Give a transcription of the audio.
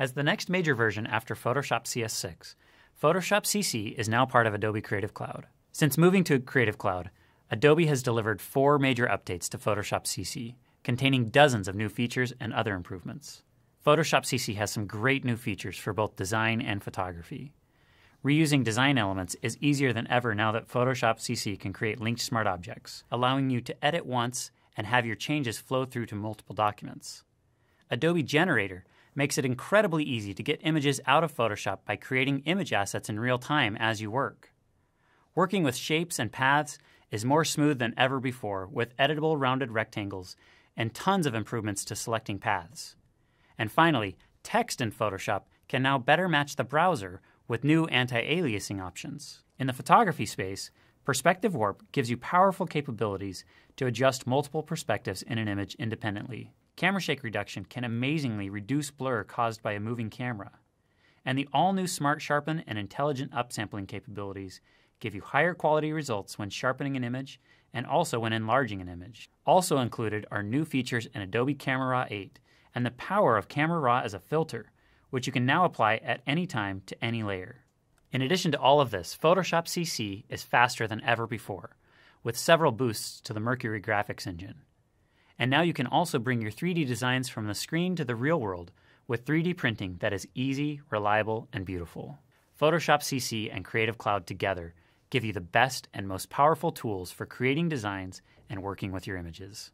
As the next major version after Photoshop CS6, Photoshop CC is now part of Adobe Creative Cloud. Since moving to Creative Cloud, Adobe has delivered 4 major updates to Photoshop CC, containing dozens of new features and other improvements. Photoshop CC has some great new features for both design and photography. Reusing design elements is easier than ever now that Photoshop CC can create linked smart objects, allowing you to edit once and have your changes flow through to multiple documents. Adobe Generator makes it incredibly easy to get images out of Photoshop by creating image assets in real time as you work. Working with shapes and paths is more smooth than ever before, with editable rounded rectangles and tons of improvements to selecting paths. And finally, text in Photoshop can now better match the browser with new anti-aliasing options. In the photography space, Perspective Warp gives you powerful capabilities to adjust multiple perspectives in an image independently. Camera shake reduction can amazingly reduce blur caused by a moving camera. And the all-new Smart Sharpen and intelligent upsampling capabilities give you higher quality results when sharpening an image and also when enlarging an image. Also included are new features in Adobe Camera Raw 8 and the power of Camera Raw as a filter, which you can now apply at any time to any layer. In addition to all of this, Photoshop CC is faster than ever before, with several boosts to the Mercury graphics engine. And now you can also bring your 3D designs from the screen to the real world with 3D printing that is easy, reliable, and beautiful. Photoshop CC and Creative Cloud together give you the best and most powerful tools for creating designs and working with your images.